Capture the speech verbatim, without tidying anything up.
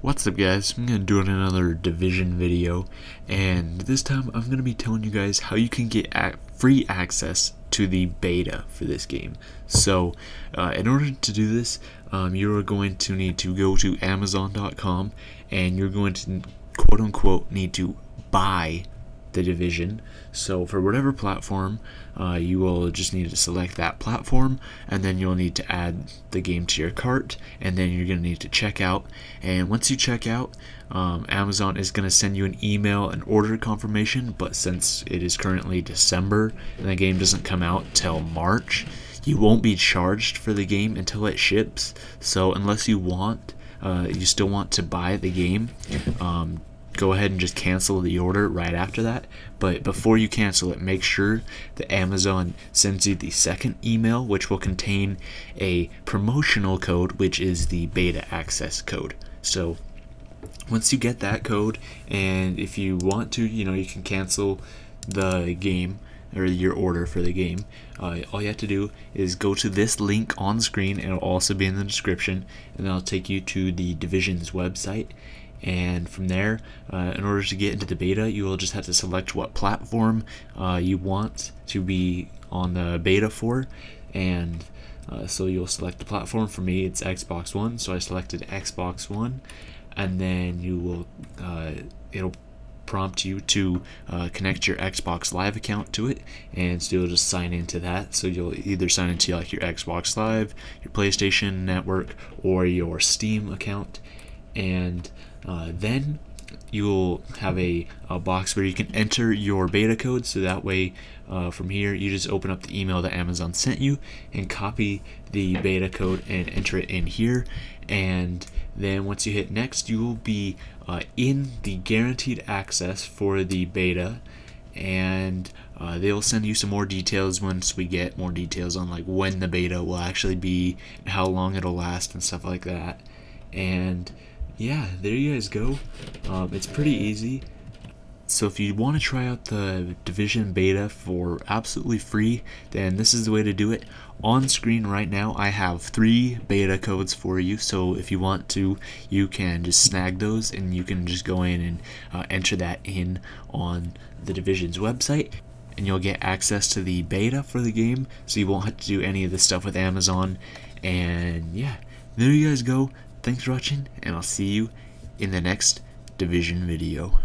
What's up guys, I'm going to do another Division video, and this time I'm going to be telling you guys how you can get ac free access to the beta for this game. So uh, in order to do this, um, you're going to need to go to Amazon dot com and you're going to quote unquote need to buy The Division. So for whatever platform, uh, you will just need to select that platform, and then you'll need to add the game to your cart, and then you're gonna need to check out. And once you check out, um, Amazon is gonna send you an email and order confirmation, but since it is currently December and the game doesn't come out till March, you won't be charged for the game until it ships. So unless you want uh, you still want to buy the game, um, go ahead and just cancel the order right after that. But before you cancel it, make sure that Amazon sends you the second email, which will contain a promotional code, which is the beta access code. So once you get that code, and if you want to, you know, you can cancel the game or your order for the game. Uh, all you have to do is go to this link on screen, and it'll also be in the description, and that'll take you to the Division's website. And from there, uh, in order to get into the beta, you will just have to select what platform uh, you want to be on the beta for. And uh, so you'll select the platform. For me, it's Xbox One, so I selected Xbox One. And then you will uh, it'll prompt you to uh, connect your Xbox Live account to it, and so you'll just sign into that. So you'll either sign into like your Xbox Live, your PlayStation Network, or your Steam account. And uh, then you'll have a, a box where you can enter your beta code, so that way uh, from here you just open up the email that Amazon sent you and copy the beta code and enter it in here. And then once you hit next, you will be uh, in the guaranteed access for the beta, and uh, they'll send you some more details once we get more details on like when the beta will actually be and how long it'll last and stuff like that. And yeah, there you guys go. Um, it's pretty easy. So if you want to try out the Division beta for absolutely free, then this is the way to do it. On screen right now, I have three beta codes for you, so if you want to, you can just snag those, and you can just go in and uh, enter that in on the Division's website, and you'll get access to the beta for the game, so you won't have to do any of this stuff with Amazon. And yeah, there you guys go. Thanks for watching, and I'll see you in the next Division video.